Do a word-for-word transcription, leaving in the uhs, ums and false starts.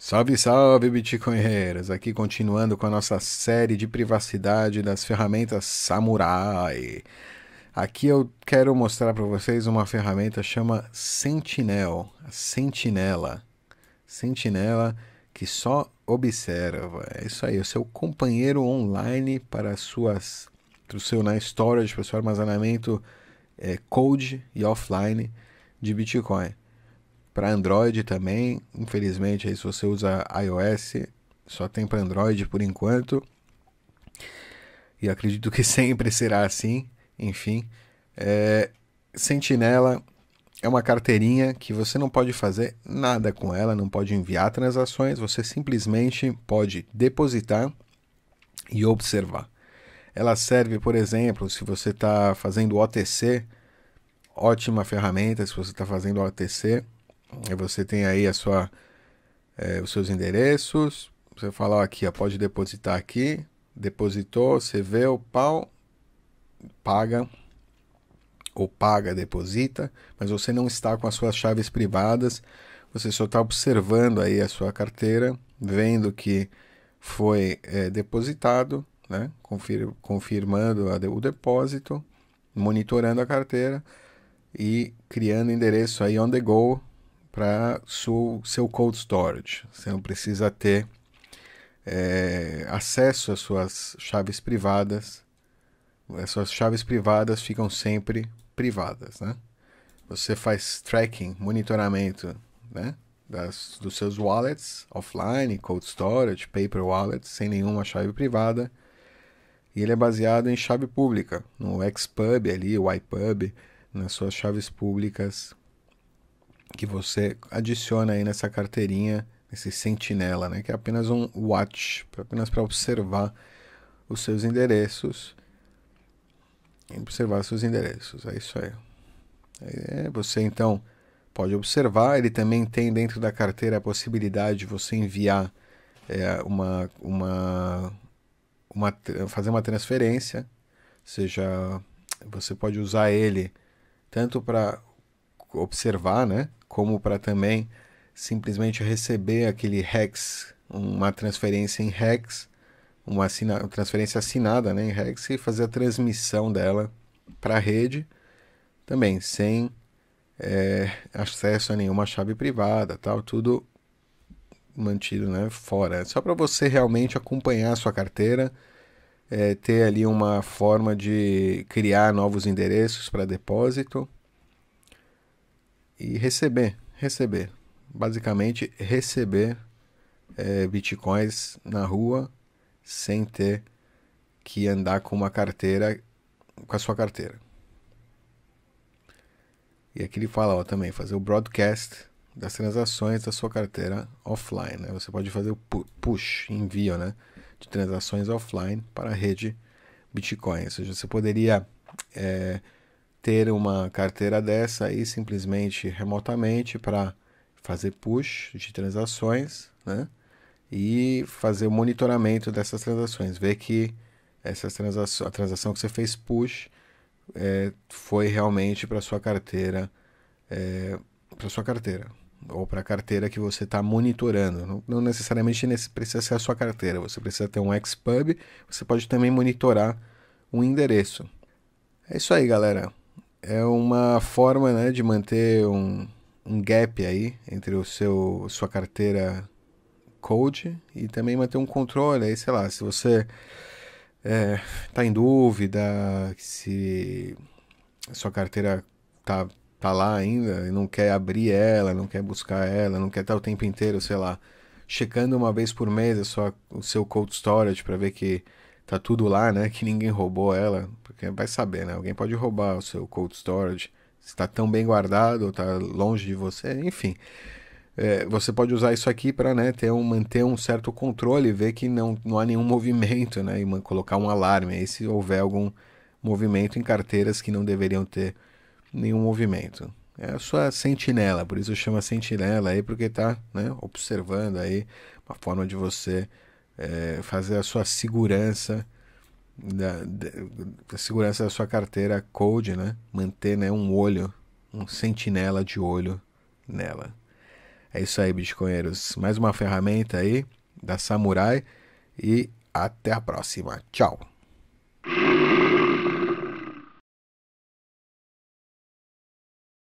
Salve, salve, Bitcoinheiros! Aqui continuando com a nossa série de privacidade das ferramentas Samourai. Aqui eu quero mostrar para vocês uma ferramenta chama Sentinel, Sentinela, Sentinela que só observa. É isso aí, o seu companheiro online para suas, para o seu na storage, para o seu armazenamento é, cold e offline de Bitcoin. Para Android também, infelizmente, aí se você usa iOS, só tem para Android por enquanto. E acredito que sempre será assim, enfim. É, Sentinela é uma carteirinha que você não pode fazer nada com ela, não pode enviar transações, você simplesmente pode depositar e observar. Ela serve, por exemplo, se você está fazendo O T C, ótima ferramenta se você está fazendo O T C. Você tem aí a sua, é, os seus endereços, você fala ó, aqui, ó, pode depositar aqui, depositou, você vê o pau, paga, ou paga, deposita, mas você não está com as suas chaves privadas, você só está observando aí a sua carteira, vendo que foi é, depositado, né? Confir- confirmando a, o depósito, monitorando a carteira e criando endereço aí on the go, para seu, seu cold storage. Você não precisa ter é, acesso às suas chaves privadas. As suas chaves privadas ficam sempre privadas, né? Você faz tracking, monitoramento, né? Das, dos seus wallets offline, cold storage, paper wallets, sem nenhuma chave privada. E ele é baseado em chave pública, no xpub ali, o ypub, nas suas chaves públicas que você adiciona aí nessa carteirinha, esse sentinela, né, que é apenas um watch, apenas para observar os seus endereços, observar seus endereços, é isso aí. É, você então pode observar, ele também tem dentro da carteira a possibilidade de você enviar é, uma, uma, uma, fazer uma transferência, ou seja, você pode usar ele tanto para observar, né, como para também simplesmente receber aquele hex, uma transferência em hex, uma, assina uma transferência assinada, né, em hex, e fazer a transmissão dela para a rede, também sem é, acesso a nenhuma chave privada, tal, tudo mantido, né, fora. Só para você realmente acompanhar a sua carteira, é, ter ali uma forma de criar novos endereços para depósito, e receber, receber, basicamente receber é, bitcoins na rua sem ter que andar com uma carteira, com a sua carteira. E aqui ele fala ó, também, fazer o broadcast das transações da sua carteira offline, né? Você pode fazer o push, envio, né, de transações offline para a rede Bitcoin, ou seja, você poderia... É, ter uma carteira dessa aí simplesmente remotamente para fazer push de transações, né? E fazer o monitoramento dessas transações, ver que essas transações, a transação que você fez push é, foi realmente para sua carteira, é, para sua carteira ou para a carteira que você está monitorando. Não, não necessariamente precisa ser a sua carteira, você precisa ter um xpub, você pode também monitorar um endereço. É isso aí, galera. É uma forma, né, de manter um, um gap aí entre o seu, sua carteira cold e também manter um controle aí, sei lá, se você é, tá em dúvida se a sua carteira tá, tá lá ainda e não quer abrir ela, não quer buscar ela, não quer estar o tempo inteiro, sei lá, checando uma vez por mês a sua, o seu cold storage para ver que tá tudo lá, né, que ninguém roubou ela, porque vai saber, né, alguém pode roubar o seu cold storage, se tá tão bem guardado, ou tá longe de você, enfim. É, você pode usar isso aqui para, né, ter um, manter um certo controle, ver que não, não há nenhum movimento, né, e colocar um alarme aí se houver algum movimento em carteiras que não deveriam ter nenhum movimento. É a sua sentinela, por isso chama sentinela aí, porque tá, né, observando aí uma forma de você... É, fazer a sua segurança da, da, da segurança da sua carteira cold, né? Manter, né, um olho, um sentinela de olho nela. É isso aí, Bitcoinheiros. Mais uma ferramenta aí da Samourai e até a próxima. Tchau!